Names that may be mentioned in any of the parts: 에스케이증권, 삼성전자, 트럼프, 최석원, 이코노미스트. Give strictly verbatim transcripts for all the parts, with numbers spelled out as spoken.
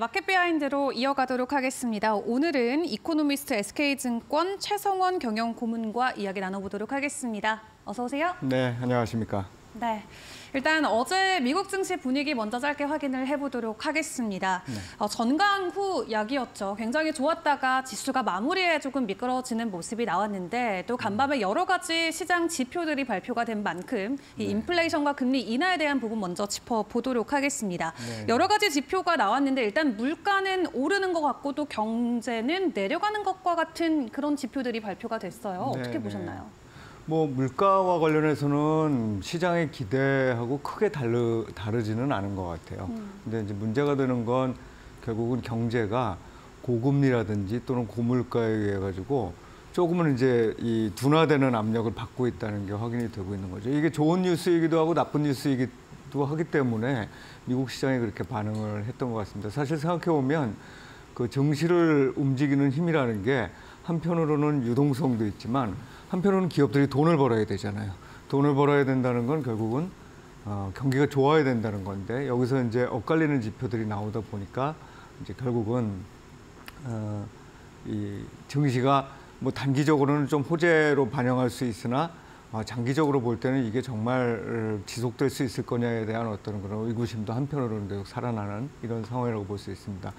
마켓 비하인드로 이어가도록 하겠습니다. 오늘은 이코노미스트 에스케이증권 최석원 경영고문과 이야기 나눠보도록 하겠습니다. 어서 오세요. 네, 안녕하십니까. 네, 일단 어제 미국 증시 분위기 먼저 짧게 확인을 해보도록 하겠습니다. 네. 어, 전강 후 약이었죠. 굉장히 좋았다가 지수가 마무리에 조금 미끄러지는 모습이 나왔는데 또 간밤에 여러 가지 시장 지표들이 발표가 된 만큼 이 네. 인플레이션과 금리 인하에 대한 부분 먼저 짚어보도록 하겠습니다. 네. 여러 가지 지표가 나왔는데 일단 물가는 오르는 것 같고 또 경제는 내려가는 것과 같은 그런 지표들이 발표가 됐어요. 네, 어떻게 네. 보셨나요? 뭐 물가와 관련해서는 시장의 기대하고 크게 다르, 다르지는 않은 것 같아요. 음. 근데 이제 문제가 되는 건 결국은 경제가 고금리라든지 또는 고물가에 의해 가지고 조금은 이제 이 둔화되는 압력을 받고 있다는 게 확인이 되고 있는 거죠. 이게 좋은 뉴스이기도 하고 나쁜 뉴스이기도 하기 때문에 미국 시장이 그렇게 반응을 했던 것 같습니다. 사실 생각해 보면 그 증시를 움직이는 힘이라는 게 한편으로는 유동성도 있지만 한편으로는 기업들이 돈을 벌어야 되잖아요. 돈을 벌어야 된다는 건 결국은 어, 경기가 좋아야 된다는 건데 여기서 이제 엇갈리는 지표들이 나오다 보니까 이제 결국은 어, 이 증시가 뭐 단기적으로는 좀 호재로 반영할 수 있으나 어, 장기적으로 볼 때는 이게 정말 지속될 수 있을 거냐에 대한 어떤 그런 의구심도 한편으로는 계속 살아나는 이런 상황이라고 볼 수 있습니다.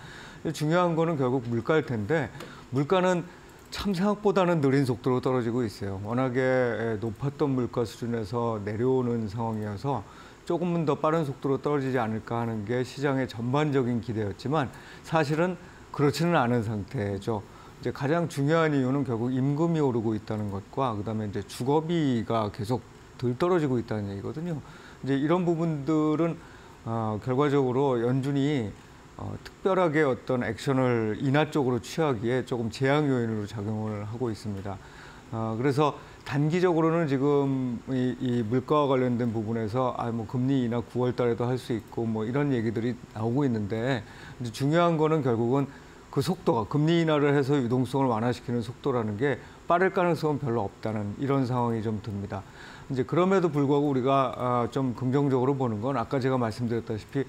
중요한 거는 결국 물가일 텐데 물가는 참 생각보다는 느린 속도로 떨어지고 있어요. 워낙에 높았던 물가 수준에서 내려오는 상황이어서 조금은 더 빠른 속도로 떨어지지 않을까 하는 게 시장의 전반적인 기대였지만 사실은 그렇지는 않은 상태죠. 이제 가장 중요한 이유는 결국 임금이 오르고 있다는 것과 그다음에 이제 주거비가 계속 덜 떨어지고 있다는 얘기거든요. 이제 이런 부분들은 어, 결과적으로 연준이 어, 특별하게 어떤 액션을 인하 쪽으로 취하기에 조금 제약 요인으로 작용을 하고 있습니다. 어, 그래서 단기적으로는 지금 이, 이 물가와 관련된 부분에서 아, 뭐 금리 인하 구월 달에도 할 수 있고 뭐 이런 얘기들이 나오고 있는데 이제 중요한 거는 결국은 그 속도가 금리 인하를 해서 유동성을 완화시키는 속도라는 게 빠를 가능성은 별로 없다는 이런 상황이 좀 듭니다. 이제 그럼에도 불구하고 우리가 아, 좀 긍정적으로 보는 건 아까 제가 말씀드렸다시피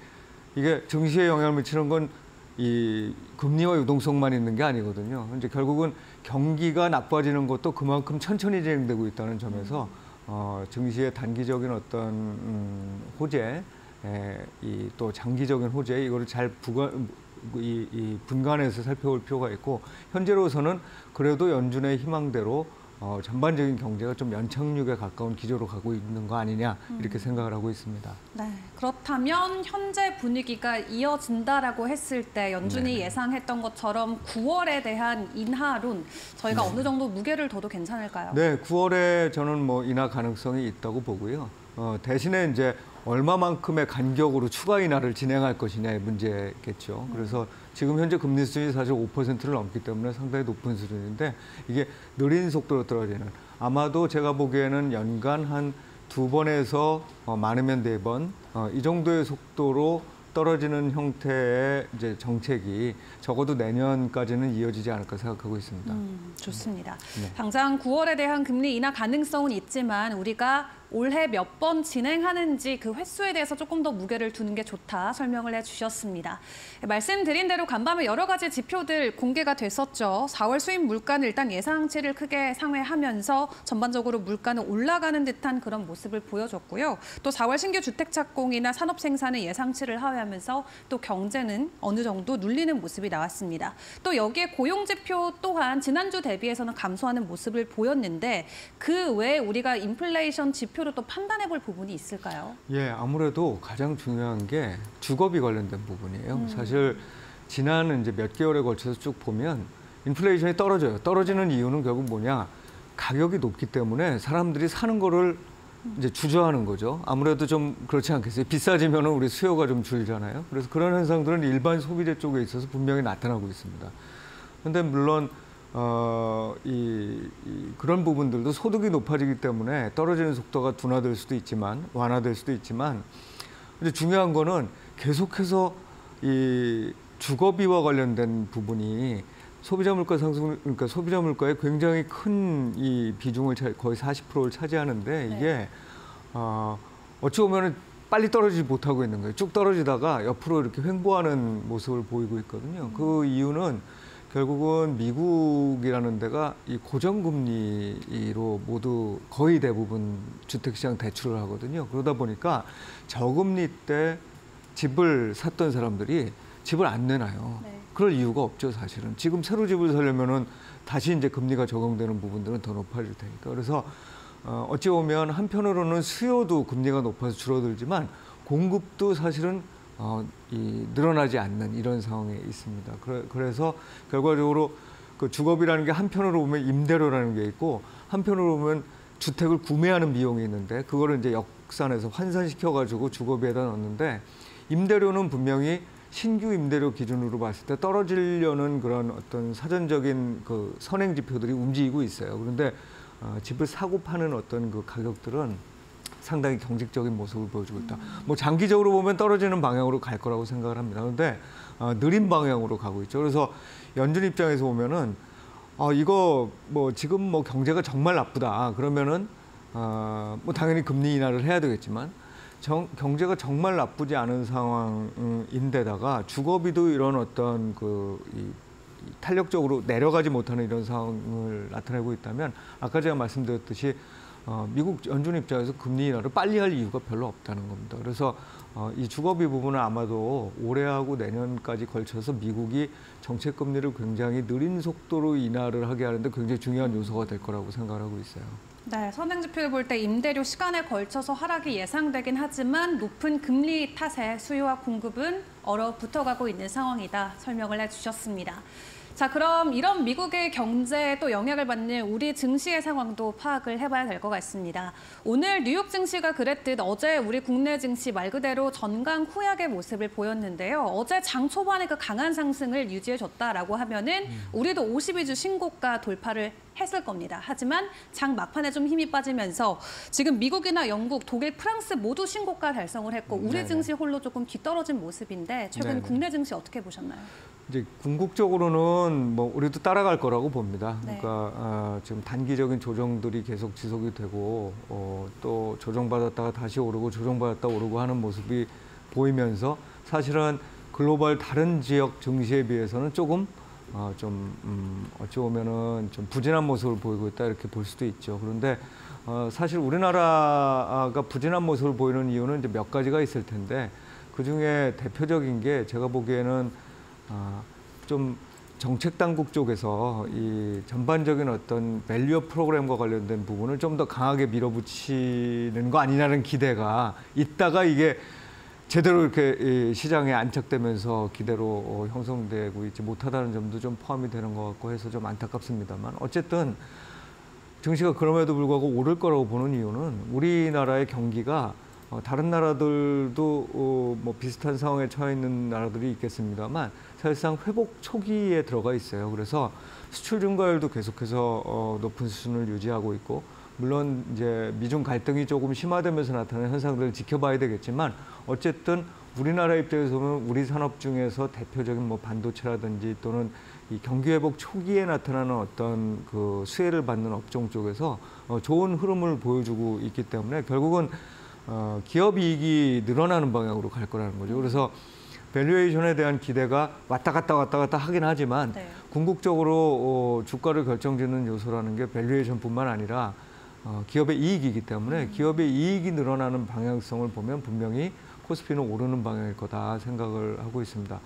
이게 증시에 영향을 미치는 건 이 금리와 유동성만 있는 게 아니거든요. 이제 결국은 경기가 나빠지는 것도 그만큼 천천히 진행되고 있다는 점에서 어, 증시의 단기적인 어떤 음, 호재, 에, 이, 또 장기적인 호재 이거를 잘 부관, 이, 이 분간해서 살펴볼 필요가 있고 현재로서는 그래도 연준의 희망대로 어, 전반적인 경제가 좀 연착륙에 가까운 기조로 가고 있는 거 아니냐 이렇게 생각을 하고 있습니다. 네, 그렇다면 현재 분위기가 이어진다라고 했을 때 연준이 네. 예상했던 것처럼 구월에 대한 인하론 저희가 네. 어느 정도 무게를 둬도 괜찮을까요? 네, 구월에 저는 뭐 인하 가능성이 있다고 보고요. 어, 대신에 이제 얼마만큼의 간격으로 추가 인하를 진행할 것이냐의 문제겠죠. 그래서 지금 현재 금리 수준이 사실 오 퍼센트를 넘기 때문에 상당히 높은 수준인데 이게 느린 속도로 떨어지는 아마도 제가 보기에는 연간 한 두 번에서 어, 많으면 네 번 어, 이 정도의 속도로 떨어지는 형태의 이제 정책이 적어도 내년까지는 이어지지 않을까 생각하고 있습니다. 음, 좋습니다. 네. 당장 구월에 대한 금리 인하 가능성은 있지만 우리가 올해 몇 번 진행하는지 그 횟수에 대해서 조금 더 무게를 두는 게 좋다 설명을 해주셨습니다. 말씀드린 대로 간밤에 여러 가지 지표들 공개가 됐었죠. 사월 수입 물가는 일단 예상치를 크게 상회하면서 전반적으로 물가는 올라가는 듯한 그런 모습을 보여줬고요. 또 사월 신규 주택 착공이나 산업 생산은 예상치를 하회하면서 또 경제는 어느 정도 눌리는 모습이 나왔습니다. 또 여기에 고용 지표 또한 지난주 대비해서는 감소하는 모습을 보였는데 그 외에 우리가 인플레이션 지표 로 또 판단해 볼 부분이 있을까요? 예, 아무래도 가장 중요한 게 주거비 관련된 부분이에요. 음. 사실 지난 이제 몇 개월에 걸쳐서 쭉 보면 인플레이션이 떨어져요. 떨어지는 이유는 결국 뭐냐? 가격이 높기 때문에 사람들이 사는 거를 이제 주저하는 거죠. 아무래도 좀 그렇지 않겠어요? 비싸지면 우리 수요가 좀 줄잖아요. 그래서 그런 현상들은 일반 소비재 쪽에 있어서 분명히 나타나고 있습니다. 그런데 물론 어, 이, 이, 그런 부분들도 소득이 높아지기 때문에 떨어지는 속도가 둔화될 수도 있지만, 완화될 수도 있지만, 이제 중요한 거는 계속해서 이 주거비와 관련된 부분이 소비자 물가 상승, 그러니까 소비자 물가에 굉장히 큰 이 비중을 거의 사십 퍼센트를 차지하는데 이게, 네. 어, 어찌 보면은 빨리 떨어지지 못하고 있는 거예요. 쭉 떨어지다가 옆으로 이렇게 횡보하는 모습을 보이고 있거든요. 그 이유는 결국은 미국이라는 데가 이 고정금리로 모두 거의 대부분 주택시장 대출을 하거든요. 그러다 보니까 저금리 때 집을 샀던 사람들이 집을 안 내놔요. 네. 그럴 이유가 없죠, 사실은. 지금 새로 집을 사려면은 다시 이제 금리가 적용되는 부분들은 더 높아질 테니까. 그래서 어, 어찌 보면 한편으로는 수요도 금리가 높아서 줄어들지만 공급도 사실은 어, 이, 늘어나지 않는 이런 상황에 있습니다. 그래, 그래서 결과적으로 그 주거비라는 게 한편으로 보면 임대료라는 게 있고 한편으로 보면 주택을 구매하는 비용이 있는데 그거를 이제 역산해서 환산시켜가지고 주거비에다 넣는데 임대료는 분명히 신규 임대료 기준으로 봤을 때 떨어지려는 그런 어떤 사전적인 그 선행 지표들이 움직이고 있어요. 그런데 어, 집을 사고 파는 어떤 그 가격들은 상당히 경직적인 모습을 보여주고 있다. 뭐 장기적으로 보면 떨어지는 방향으로 갈 거라고 생각을 합니다. 그런데 어, 느린 방향으로 가고 있죠. 그래서 연준 입장에서 보면은 어, 이거 뭐 지금 뭐 경제가 정말 나쁘다. 그러면은 어, 뭐 당연히 금리 인하를 해야 되겠지만. 정, 경제가 정말 나쁘지 않은 상황인데다가 주거비도 이런 어떤 그 이, 탄력적으로 내려가지 못하는 이런 상황을 나타내고 있다면 아까 제가 말씀드렸듯이 어, 미국 연준 입장에서 금리 인하를 빨리 할 이유가 별로 없다는 겁니다. 그래서 어, 이 주거비 부분은 아마도 올해하고 내년까지 걸쳐서 미국이 정책금리를 굉장히 느린 속도로 인하를 하게 하는데 굉장히 중요한 요소가 될 거라고 생각을 하고 있어요. 네, 선행지표를 볼 때 임대료 시간에 걸쳐서 하락이 예상되긴 하지만 높은 금리 탓에 수요와 공급은 얼어붙어가고 있는 상황이다 설명을 해주셨습니다. 자, 그럼 이런 미국의 경제에 또 영향을 받는 우리 증시의 상황도 파악을 해봐야 될 것 같습니다. 오늘 뉴욕 증시가 그랬듯 어제 우리 국내 증시 말 그대로 전강 후약의 모습을 보였는데요. 어제 장 초반에 그 강한 상승을 유지해줬다라고 하면은 우리도 오십이 주 신고가 돌파를 했을 겁니다. 하지만 장 막판에 좀 힘이 빠지면서 지금 미국이나 영국, 독일, 프랑스 모두 신고가 달성을 했고 우리 네네. 증시 홀로 조금 뒤떨어진 모습인데 최근 네네. 국내 증시 어떻게 보셨나요? 이제 궁극적으로는 뭐 우리도 따라갈 거라고 봅니다. 네. 그러니까 어, 지금 단기적인 조정들이 계속 지속이 되고 어, 또 조정받았다가 다시 오르고 조정받았다가 오르고 하는 모습이 보이면서 사실은 글로벌 다른 지역 증시에 비해서는 조금 어, 좀 음, 어찌 보면은 좀 부진한 모습을 보이고 있다 이렇게 볼 수도 있죠. 그런데 어, 사실 우리나라가 부진한 모습을 보이는 이유는 이제 몇 가지가 있을 텐데 그 중에 대표적인 게 제가 보기에는 아, 좀 정책 당국 쪽에서 이 전반적인 어떤 밸류업 프로그램과 관련된 부분을 좀 더 강하게 밀어붙이는 거 아니냐는 기대가 있다가 이게 제대로 이렇게 시장에 안착되면서 기대로 형성되고 있지 못하다는 점도 좀 포함이 되는 것 같고 해서 좀 안타깝습니다만 어쨌든 증시가 그럼에도 불구하고 오를 거라고 보는 이유는 우리나라의 경기가 다른 나라들도 어, 뭐 비슷한 상황에 처해 있는 나라들이 있겠습니다만 사실상 회복 초기에 들어가 있어요. 그래서 수출 증가율도 계속해서 어, 높은 수준을 유지하고 있고 물론 이제 미중 갈등이 조금 심화되면서 나타나는 현상들을 지켜봐야 되겠지만 어쨌든 우리나라 입장에서 보면 우리 산업 중에서 대표적인 뭐 반도체라든지 또는 이 경기 회복 초기에 나타나는 어떤 그 수혜를 받는 업종 쪽에서 어, 좋은 흐름을 보여주고 있기 때문에 결국은 어, 기업 이익이 늘어나는 방향으로 갈 거라는 거죠. 그래서 밸류에이션에 대한 기대가 왔다 갔다 왔다 갔다 하긴 하지만 네. 궁극적으로 어, 주가를 결정짓는 요소라는 게 밸류에이션뿐만 아니라 어, 기업의 이익이기 때문에 음. 기업의 이익이 늘어나는 방향성을 보면 분명히 코스피는 오르는 방향일 거다 생각을 하고 있습니다.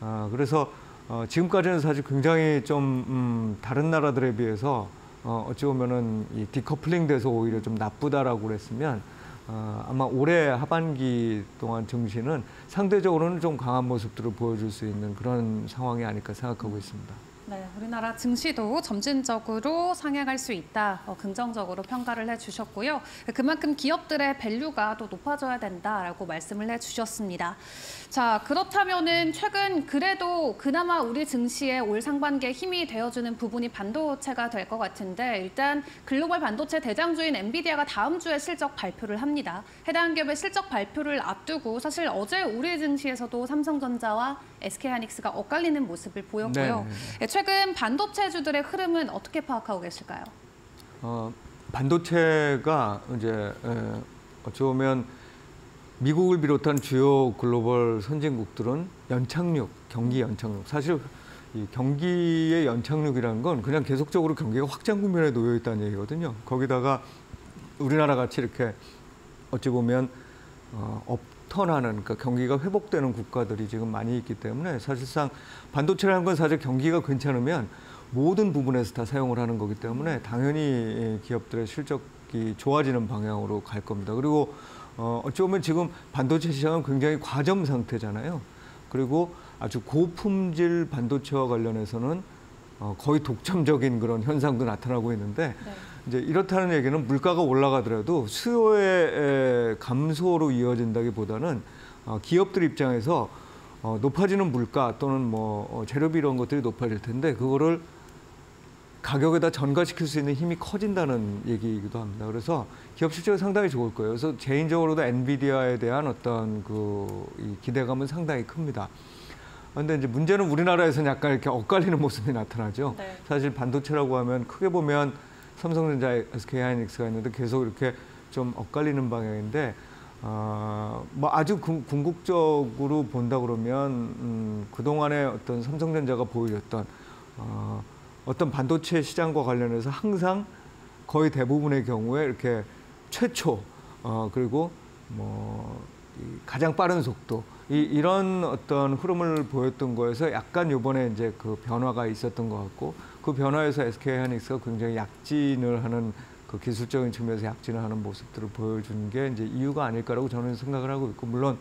어, 그래서 어, 지금까지는 사실 굉장히 좀 음, 다른 나라들에 비해서 어, 어찌 보면은 이 디커플링 돼서 오히려 좀 나쁘다라고 그랬으면 어, 아마 올해 하반기 동안 증시는 상대적으로는 좀 강한 모습들을 보여줄 수 있는 그런 상황이 아닐까 생각하고 있습니다. 네, 우리나라 증시도 점진적으로 상향할 수 있다, 어, 긍정적으로 평가를 해주셨고요. 그만큼 기업들의 밸류가 또 높아져야 된다라고 말씀을 해주셨습니다. 자, 그렇다면은 최근 그래도 그나마 우리 증시의 올 상반기에 힘이 되어주는 부분이 반도체가 될 것 같은데 일단 글로벌 반도체 대장주인 엔비디아가 다음 주에 실적 발표를 합니다. 해당 기업의 실적 발표를 앞두고 사실 어제 우리 증시에서도 삼성전자와 에스케이하이닉스가 엇갈리는 모습을 보였고요. 네. 최근 반도체주들의 흐름은 어떻게 파악하고 계실까요? 어, 반도체가 이제 어찌 보면 미국을 비롯한 주요 글로벌 선진국들은 연착륙, 경기 연착륙. 사실 이 경기의 연착륙이라는 건 그냥 계속적으로 경기가 확장 국면에 놓여 있다는 얘기거든요. 거기다가 우리나라 같이 이렇게 어찌 보면 어, 업턴하는, 그러니까 경기가 회복되는 국가들이 지금 많이 있기 때문에 사실상 반도체라는 건 사실 경기가 괜찮으면 모든 부분에서 다 사용을 하는 거기 때문에 당연히 기업들의 실적이 좋아지는 방향으로 갈 겁니다. 그리고 어, 어찌 보면 지금 반도체 시장은 굉장히 과점 상태잖아요. 그리고 아주 고품질 반도체와 관련해서는 어, 거의 독점적인 그런 현상도 나타나고 있는데 네. 이제 이렇다는 얘기는 물가가 올라가더라도 수요의 감소로 이어진다기보다는 어, 기업들 입장에서 어, 높아지는 물가 또는 뭐 재료비 이런 것들이 높아질 텐데 그거를 가격에다 전가시킬 수 있는 힘이 커진다는 얘기이기도 합니다. 그래서 기업 실적이 상당히 좋을 거예요. 그래서 개인적으로도 엔비디아에 대한 어떤 그 이 기대감은 상당히 큽니다. 그런데 이제 문제는 우리나라에서는 약간 이렇게 엇갈리는 모습이 나타나죠. 네. 사실 반도체라고 하면 크게 보면 삼성전자, 에스케이하이닉스가 있는데 계속 이렇게 좀 엇갈리는 방향인데 어, 뭐 아주 궁, 궁극적으로 본다 그러면 음, 그동안에 어떤 삼성전자가 보여줬던 어, 어떤 반도체 시장과 관련해서 항상 거의 대부분의 경우에 이렇게 최초 어, 그리고 뭐 가장 빠른 속도 이, 이런 어떤 흐름을 보였던 거에서 약간 이번에 이제 그 변화가 있었던 것 같고 그 변화에서 에스케이하이닉스가 굉장히 약진을 하는 그 기술적인 측면에서 약진을 하는 모습들을 보여준 게 이제 이유가 아닐까라고 저는 생각을 하고 있고 물론.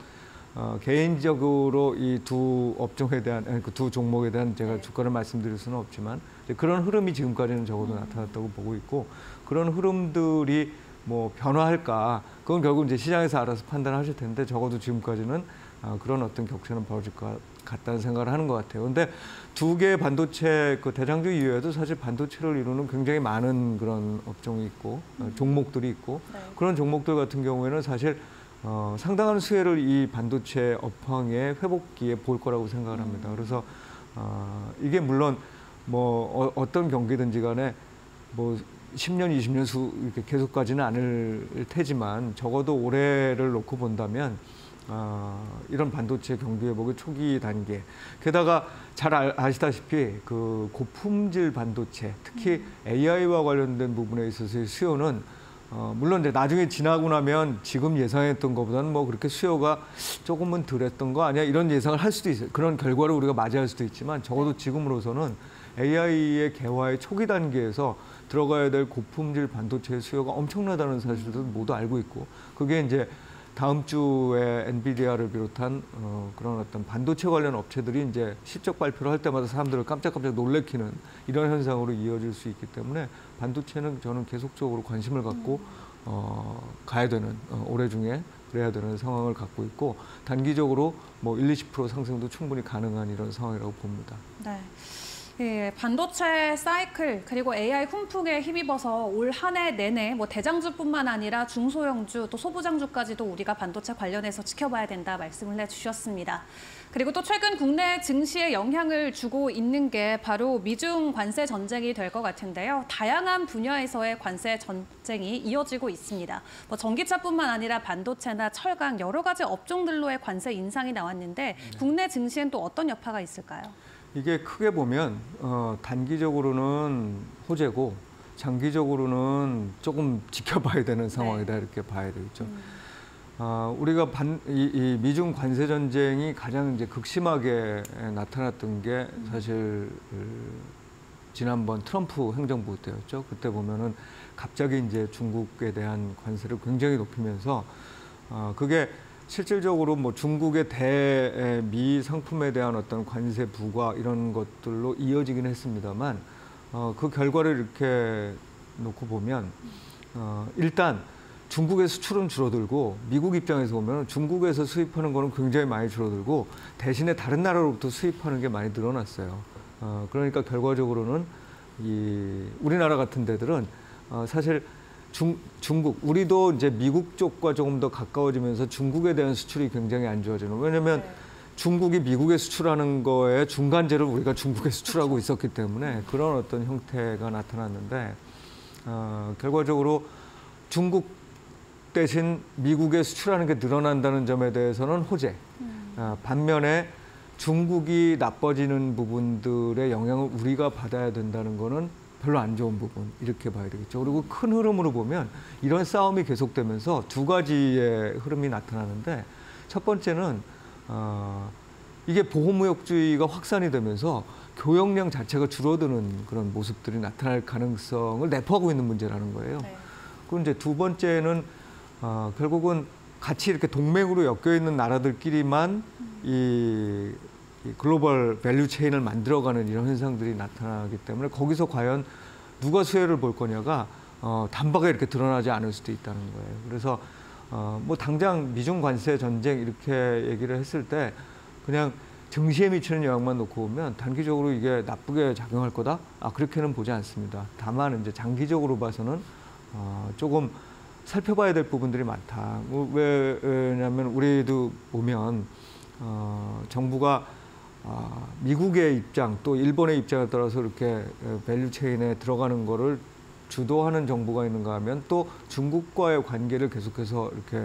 어, 개인적으로 이 두 업종에 대한, 그 두 종목에 대한 제가 주가를 말씀드릴 수는 없지만 이제 그런 흐름이 지금까지는 적어도 음. 나타났다고 보고 있고 그런 흐름들이 뭐 변화할까 그건 결국 이제 시장에서 알아서 판단하실 텐데 적어도 지금까지는 어, 그런 어떤 격차는 벌어질 것 같다는 생각을 하는 것 같아요. 근데 두 개의 반도체 그 대장주 이외에도 사실 반도체를 이루는 굉장히 많은 그런 업종이 있고 음. 어, 종목들이 있고 네. 그런 종목들 같은 경우에는 사실 어, 상당한 수혜를 이 반도체 업황의 회복기에 볼 거라고 생각을 합니다. 그래서 어, 이게 물론 뭐 어, 어떤 경기든지 간에 뭐 십 년, 이십 년 수 이렇게 계속 가지는 않을 테지만 적어도 올해를 놓고 본다면 어, 이런 반도체 경기 회복의 초기 단계. 게다가 잘 아, 아시다시피 그 고품질 반도체, 특히 에이아이와 관련된 부분에 있어서의 수요는 어, 물론 이제 나중에 지나고 나면 지금 예상했던 것보다는 뭐 그렇게 수요가 조금은 덜했던 거 아니야 이런 예상을 할 수도 있어요. 그런 결과를 우리가 맞이할 수도 있지만 적어도 지금으로서는 에이아이의 개화의 초기 단계에서 들어가야 될 고품질 반도체의 수요가 엄청나다는 사실도 모두 알고 있고 그게 이제 다음 주에 엔비디아를 비롯한 어, 그런 어떤 반도체 관련 업체들이 이제 실적 발표를 할 때마다 사람들을 깜짝깜짝 놀래키는 이런 현상으로 이어질 수 있기 때문에 반도체는 저는 계속적으로 관심을 갖고 어, 가야 되는 어, 올해 중에 그래야 되는 상황을 갖고 있고 단기적으로 뭐 일, 이십 퍼센트 상승도 충분히 가능한 이런 상황이라고 봅니다. 네. 예, 반도체 사이클 그리고 에이아이 훈풍에 힘입어서 올 한 해 내내 뭐 대장주뿐만 아니라 중소형주 또 소부장주까지도 우리가 반도체 관련해서 지켜봐야 된다 말씀을 해주셨습니다. 그리고 또 최근 국내 증시에 영향을 주고 있는 게 바로 미중 관세 전쟁이 될 것 같은데요. 다양한 분야에서의 관세 전쟁이 이어지고 있습니다. 뭐 전기차뿐만 아니라 반도체나 철강 여러 가지 업종들로의 관세 인상이 나왔는데 국내 증시엔 또 어떤 여파가 있을까요? 이게 크게 보면 어, 단기적으로는 호재고 장기적으로는 조금 지켜봐야 되는 상황이다 네. 이렇게 봐야 되겠죠. 음. 어, 우리가 반, 이, 이 미중 관세 전쟁이 가장 이제 극심하게 나타났던 게 사실 음. 지난번 트럼프 행정부 때였죠. 그때 보면은 갑자기 이제 중국에 대한 관세를 굉장히 높이면서 어, 그게 실질적으로 뭐 중국의 대미 상품에 대한 어떤 관세 부과 이런 것들로 이어지긴 했습니다만 어, 그 결과를 이렇게 놓고 보면 어, 일단 중국의 수출은 줄어들고 미국 입장에서 보면 중국에서 수입하는 거는 굉장히 많이 줄어들고 대신에 다른 나라로부터 수입하는 게 많이 늘어났어요. 어, 그러니까 결과적으로는 이 우리나라 같은 데들은 어, 사실 중, 중국, 우리도 이제 미국 쪽과 조금 더 가까워지면서 중국에 대한 수출이 굉장히 안 좋아지는. 왜냐하면 네. 중국이 미국에 수출하는 거에 중간재를 우리가 중국에 수출하고 있었기 때문에 그런 어떤 형태가 나타났는데 어, 결과적으로 중국 중국 대신 미국에 수출하는 게 늘어난다는 점에 대해서는 호재. 음. 반면에 중국이 나빠지는 부분들의 영향을 우리가 받아야 된다는 거는 별로 안 좋은 부분, 이렇게 봐야 되겠죠. 그리고 큰 흐름으로 보면 이런 싸움이 계속되면서 두 가지의 흐름이 나타나는데, 첫 번째는 어, 이게 보호무역주의가 확산이 되면서 교역량 자체가 줄어드는 그런 모습들이 나타날 가능성을 내포하고 있는 문제라는 거예요. 네. 그리고 이제 두 번째는 어, 결국은 같이 이렇게 동맹으로 엮여 있는 나라들끼리만 음. 이 글로벌 밸류 체인을 만들어가는 이런 현상들이 나타나기 때문에 거기서 과연 누가 수혜를 볼 거냐가 어, 단박에 이렇게 드러나지 않을 수도 있다는 거예요. 그래서 어, 뭐 당장 미중 관세 전쟁 이렇게 얘기를 했을 때 그냥 증시에 미치는 영향만 놓고 보면 단기적으로 이게 나쁘게 작용할 거다? 아, 그렇게는 보지 않습니다. 다만 이제 장기적으로 봐서는 어, 조금 살펴봐야 될 부분들이 많다. 왜, 왜냐하면 우리도 보면 어, 정부가 아, 미국의 입장 또 일본의 입장에 따라서 이렇게 밸류 체인에 들어가는 거를 주도하는 정부가 있는가 하면 또 중국과의 관계를 계속해서 이렇게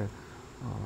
어,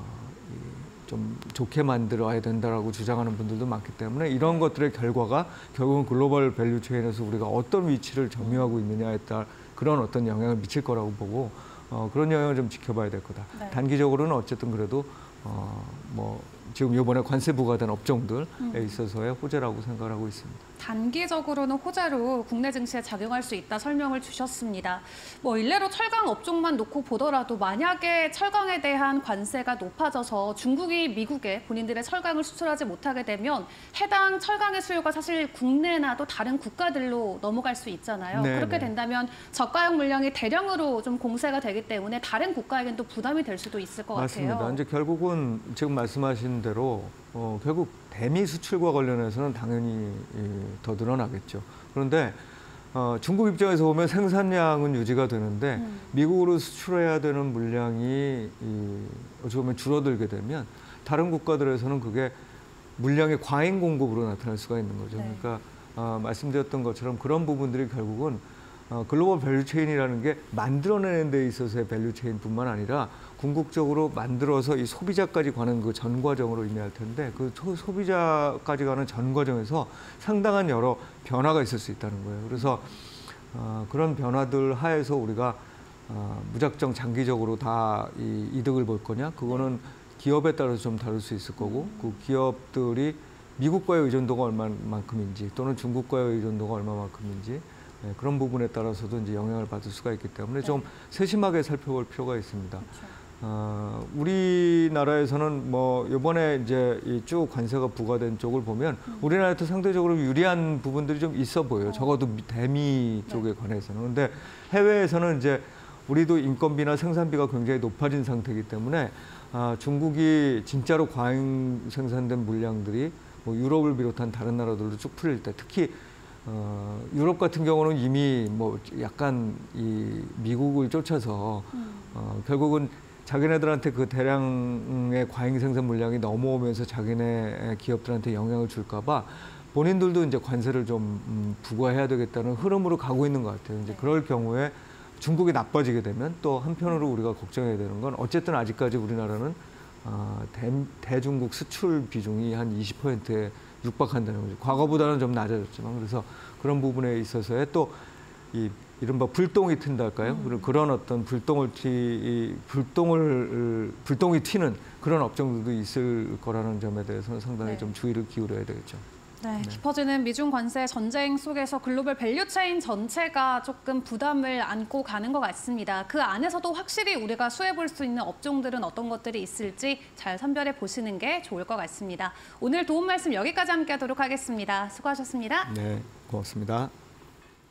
좀 좋게 만들어야 된다라고 주장하는 분들도 많기 때문에 이런 것들의 결과가 결국은 글로벌 밸류 체인에서 우리가 어떤 위치를 점유하고 있느냐에 따라 그런 어떤 영향을 미칠 거라고 보고 어, 그런 영향을 좀 지켜봐야 될 거다. 네. 단기적으로는 어쨌든 그래도 어, 뭐. 지금 이번에 관세 부과된 업종들에 있어서의 호재라고 생각을 하고 있습니다. 단기적으로는 호재로 국내 증시에 작용할 수 있다 설명을 주셨습니다. 뭐 일례로 철강 업종만 놓고 보더라도 만약에 철강에 대한 관세가 높아져서 중국이 미국에 본인들의 철강을 수출하지 못하게 되면 해당 철강의 수요가 사실 국내나 또 다른 국가들로 넘어갈 수 있잖아요. 네네. 그렇게 된다면 저가형 물량이 대량으로 좀 공세가 되기 때문에 다른 국가에겐 또 부담이 될 수도 있을 것 맞습니다. 같아요. 맞습니다. 이제 결국은 지금 말씀하신 대로 어, 결국 대미 수출과 관련해서는 당연히 더 늘어나겠죠. 그런데 어, 중국 입장에서 보면 생산량은 유지가 되는데 음. 미국으로 수출해야 되는 물량이 이, 어찌 보면 줄어들게 되면 다른 국가들에서는 그게 물량의 과잉 공급으로 나타날 수가 있는 거죠. 네. 그러니까 어, 말씀드렸던 것처럼 그런 부분들이 결국은 어, 글로벌 밸류체인이라는 게 만들어내는 데 있어서의 밸류체인뿐만 아니라 궁극적으로 만들어서 이 소비자까지 가는 그 전 과정으로 의미할 텐데 그 소비자까지 가는 전 과정에서 상당한 여러 변화가 있을 수 있다는 거예요. 그래서 어, 그런 변화들 하에서 우리가 어, 무작정 장기적으로 다 이 이득을 볼 거냐? 그거는 기업에 따라서 좀 다를 수 있을 거고 그 기업들이 미국과의 의존도가 얼마만큼인지 또는 중국과의 의존도가 얼마만큼인지 네, 그런 부분에 따라서도 이제 영향을 받을 수가 있기 때문에 네. 좀 세심하게 살펴볼 필요가 있습니다. 그렇죠. 어, 우리나라에서는 뭐 이번에 이제 이 쭉 관세가 부과된 쪽을 보면 음. 우리나라에도 상대적으로 유리한 부분들이 좀 있어 보여요. 어. 적어도 대미 쪽에 네. 관해서는. 그런데 해외에서는 이제 우리도 인건비나 생산비가 굉장히 높아진 상태이기 때문에 아, 중국이 진짜로 과잉 생산된 물량들이 뭐 유럽을 비롯한 다른 나라들도 쭉 풀릴 때 특히 어, 유럽 같은 경우는 이미 뭐 약간 이 미국을 쫓아서 음. 어, 결국은 자기네들한테 그 대량의 과잉 생산 물량이 넘어오면서 자기네 기업들한테 영향을 줄까 봐 본인들도 이제 관세를 좀 부과해야 되겠다는 흐름으로 가고 있는 것 같아요. 이제 그럴 경우에 중국이 나빠지게 되면 또 한편으로 우리가 걱정해야 되는 건 어쨌든 아직까지 우리나라는 어, 대, 대중국 수출 비중이 한 이십 퍼센트에 육박한다는 거죠. 과거보다는 좀 낮아졌지만 그래서 그런 부분에 있어서의 또 이 이른바 불똥이 튄다 할까요? 음. 그런 어떤 불똥을 튀 불똥을 불똥이 튀는 그런 업종들도 있을 거라는 점에 대해서는 상당히 네. 좀 주의를 기울여야 되겠죠. 네, 깊어지는 미중 관세 전쟁 속에서 글로벌 밸류체인 전체가 조금 부담을 안고 가는 것 같습니다. 그 안에서도 확실히 우리가 수혜볼 수 있는 업종들은 어떤 것들이 있을지 잘 선별해 보시는 게 좋을 것 같습니다. 오늘 도움 말씀 여기까지 함께 하도록 하겠습니다. 수고하셨습니다. 네, 고맙습니다.